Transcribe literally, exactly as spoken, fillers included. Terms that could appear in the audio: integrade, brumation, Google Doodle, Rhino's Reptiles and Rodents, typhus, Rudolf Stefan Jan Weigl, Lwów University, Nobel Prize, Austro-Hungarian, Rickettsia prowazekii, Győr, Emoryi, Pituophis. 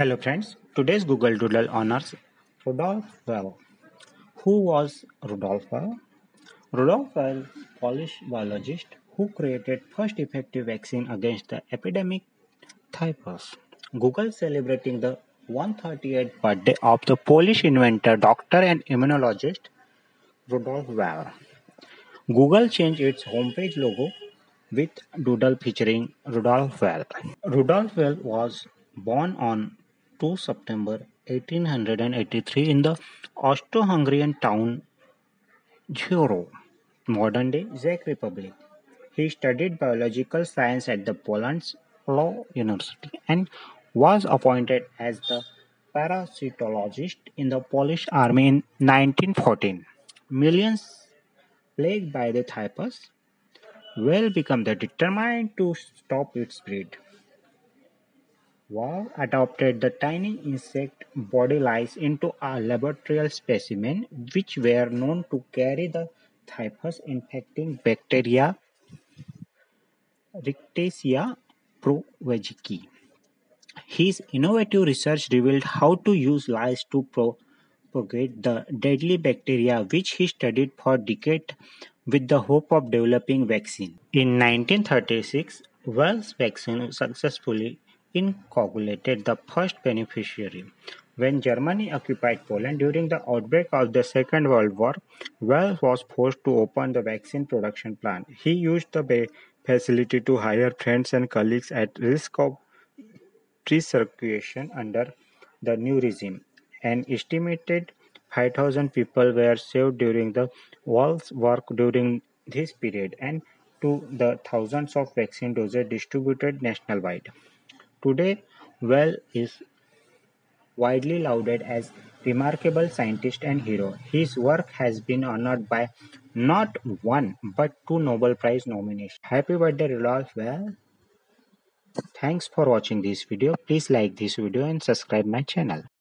Hello friends, today's Google Doodle honors Rudolf Stefan. Who was Rudolf Stefan? Rudolf Stefan, Polish biologist who created first effective vaccine against the epidemic typhus. Google celebrating the one hundred thirty-eighth birthday of the Polish inventor, doctor and immunologist Rudolf Stefan. Google changed its homepage logo with doodle featuring Rudolf Stefan. Rudolf Stefan was born on the second of September eighteen eighty-three in the Austro-Hungarian town Győr, modern-day Czech Republic. He studied biological science at the Poland's Lwów University and was appointed as the parasitologist in the Polish army in nineteen fourteen. Millions plagued by the typhus will become determined to stop its spread. Wow adopted the tiny insect body lice into a laboratory specimen, which were known to carry the typhus infecting bacteria Rickettsia prowazekii. His innovative research revealed how to use lice to propagate the deadly bacteria, which he studied for decades with the hope of developing vaccine. In nineteen thirty-six, Wells vaccine successfully inoculated the first beneficiary. When Germany occupied Poland during the outbreak of the Second World War, Wells was forced to open the vaccine production plant. He used the facility to hire friends and colleagues at risk of recirculation under the new regime. An estimated five thousand people were saved during the Wells work during this period, and to the thousands of vaccine doses distributed nationwide. Today, Wells is widely lauded as remarkable scientist and hero. His work has been honored by not one but two Nobel Prize nominations. Happy birthday, Rudolf Stefan. Thanks for watching this video. Please like this video and subscribe my channel.